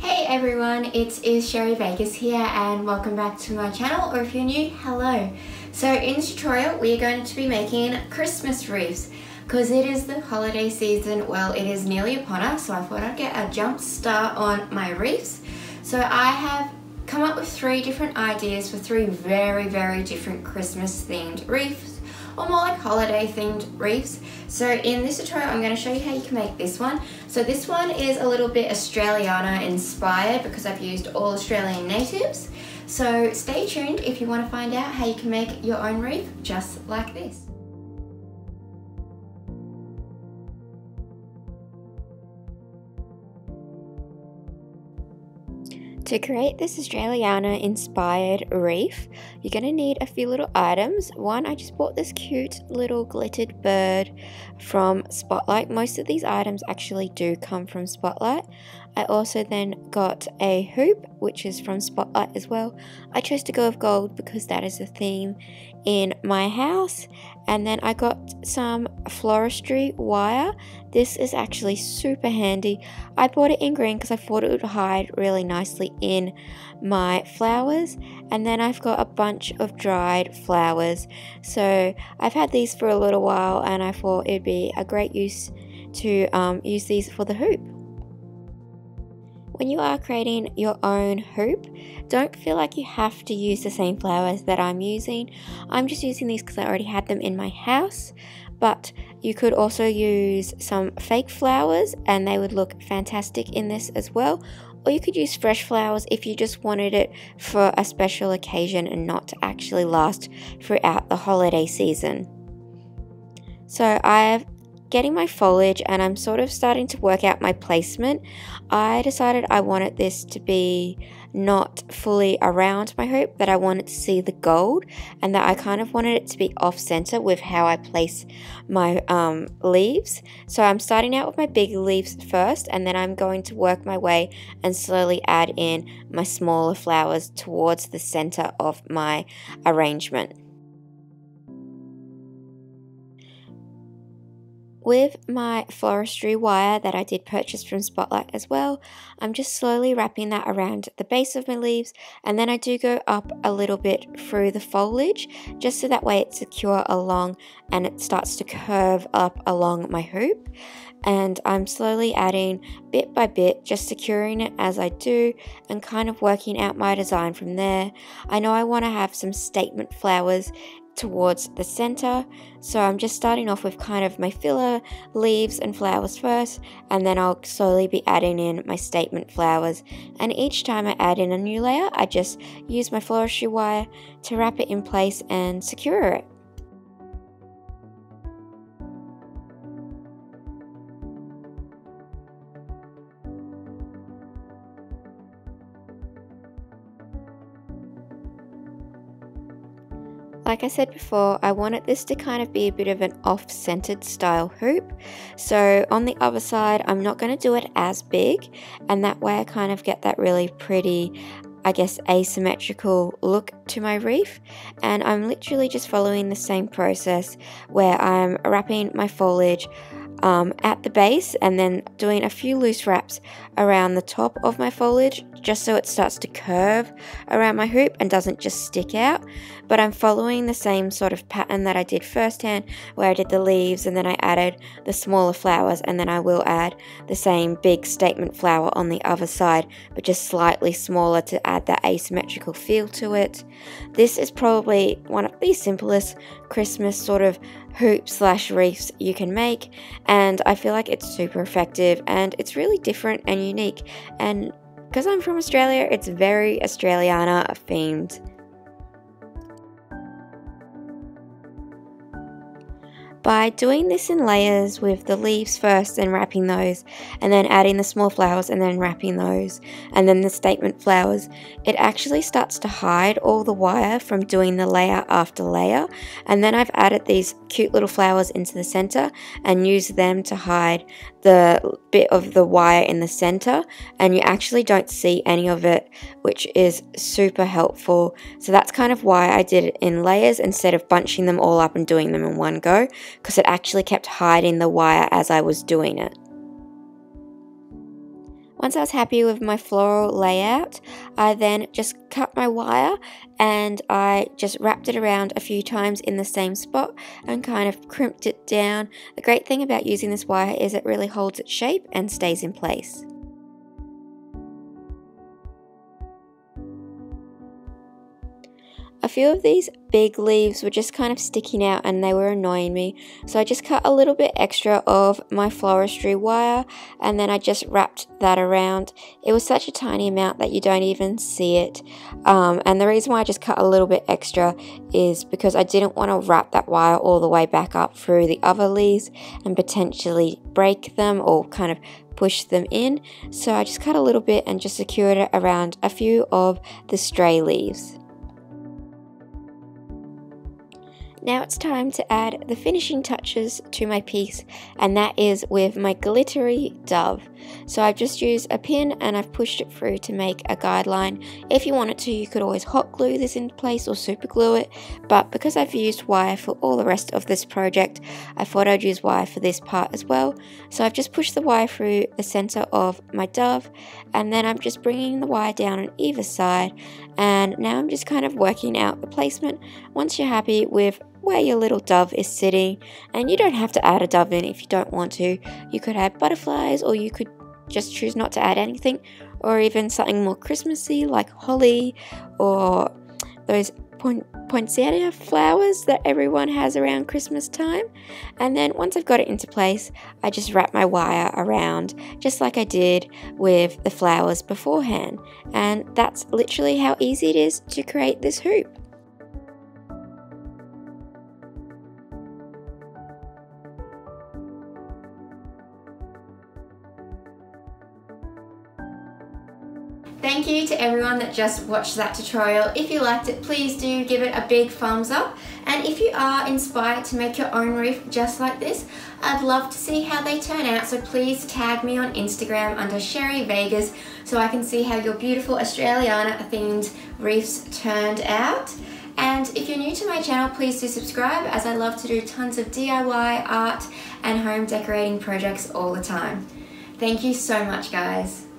Hey everyone, it is Sherry Vegas here and welcome back to my channel, or if you're new, hello. So in this tutorial we are going to be making Christmas wreaths because it is the holiday season. Well, it is nearly upon us, so I thought I'd get a jump start on my wreaths. So I have come up with three different ideas for three very different Christmas themed wreaths, or more like holiday themed wreaths. So in this tutorial I'm going to show you how you can make this one. So this one is a little bit Australiana inspired because I've used all Australian natives. So stay tuned if you want to find out how you can make your own wreath just like this. To create this Australiana inspired wreath, you're going to need a few little items. One, I just bought this cute little glittered bird from Spotlight. Most of these items actually do come from Spotlight. I also then got a hoop, which is from Spotlight as well. I chose to go with gold because that is the theme in my house. And then I got some floristry wire. This is actually super handy. I bought it in green because I thought it would hide really nicely in my flowers. And then I've got a bunch of dried flowers. So I've had these for a little while and I thought it'd be a great use to use these for the hoop. When you are creating your own hoop, don't feel like you have to use the same flowers that I'm using. I'm just using these because I already had them in my house, but you could also use some fake flowers and they would look fantastic in this as well. Or you could use fresh flowers if you just wanted it for a special occasion and not to actually last throughout the holiday season. So I've getting my foliage and I'm sort of starting to work out my placement. I decided I wanted this to be not fully around my hoop, that I wanted to see the gold and that I kind of wanted it to be off center with how I place my leaves. So I'm starting out with my big leaves first and then I'm going to work my way and slowly add in my smaller flowers towards the center of my arrangement. With my floristry wire that I did purchase from Spotlight as well, I'm just slowly wrapping that around the base of my leaves, and then I do go up a little bit through the foliage just so that way it's secure along and it starts to curve up along my hoop. And I'm slowly adding bit by bit, just securing it as I do and kind of working out my design from there. I know I want to have some statement flowers towards the center, so I'm just starting off with kind of my filler leaves and flowers first, and then I'll slowly be adding in my statement flowers. And each time I add in a new layer, I just use my floristry wire to wrap it in place and secure it. Like I said before, I wanted this to kind of be a bit of an off-centered style hoop. So on the other side, I'm not going to do it as big, and that way I kind of get that really pretty, I guess, asymmetrical look to my wreath. And I'm literally just following the same process where I'm wrapping my foliage at the base and then doing a few loose wraps around the top of my foliage just so it starts to curve around my hoop and doesn't just stick out. But I'm following the same sort of pattern that I did first hand, where I did the leaves and then I added the smaller flowers, and then I will add the same big statement flower on the other side but just slightly smaller to add that asymmetrical feel to it. This is probably one of the simplest Christmas sort of hoop slash wreaths you can make, and I feel like it's super effective and it's really different and unique, and because I'm from Australia, it's very Australiana themed. By doing this in layers with the leaves first and wrapping those, and then adding the small flowers and then wrapping those, and then the statement flowers, it actually starts to hide all the wire from doing the layer after layer. And then I've added these cute little flowers into the center and used them to hide the bit of the wire in the center, and you actually don't see any of it, which is super helpful. So that's kind of why I did it in layers instead of bunching them all up and doing them in one go, because it actually kept hiding the wire as I was doing it. Once I was happy with my floral layout, I then just cut my wire and I just wrapped it around a few times in the same spot and kind of crimped it down. The great thing about using this wire is it really holds its shape and stays in place. A few of these big leaves were just kind of sticking out and they were annoying me, so I just cut a little bit extra of my floristry wire and then I just wrapped that around. It was such a tiny amount that you don't even see it, and the reason why I just cut a little bit extra is because I didn't want to wrap that wire all the way back up through the other leaves and potentially break them or kind of push them in, so I just cut a little bit and just secured it around a few of the stray leaves. Now it's time to add the finishing touches to my piece, and that is with my glittery dove. So I've just used a pin and I've pushed it through to make a guideline. If you wanted to, you could always hot glue this into place or super glue it, but because I've used wire for all the rest of this project, I thought I'd use wire for this part as well. So I've just pushed the wire through the center of my dove, and then I'm just bringing the wire down on either side, and now I'm just kind of working out the placement. Once you're happy with where your little dove is sitting, and you don't have to add a dove in if you don't want to. You could add butterflies, or you could just choose not to add anything, or even something more Christmassy like holly or those poinsettia flowers that everyone has around Christmas time. And then once I've got it into place, I just wrap my wire around just like I did with the flowers beforehand, and that's literally how easy it is to create this hoop. Thank you to everyone that just watched that tutorial. If you liked it, please do give it a big thumbs up. And if you are inspired to make your own wreath just like this, I'd love to see how they turn out, so please tag me on Instagram under Sherry Vegas so I can see how your beautiful Australiana themed wreaths turned out. And if you're new to my channel, please do subscribe, as I love to do tons of DIY, art and home decorating projects all the time. Thank you so much, guys.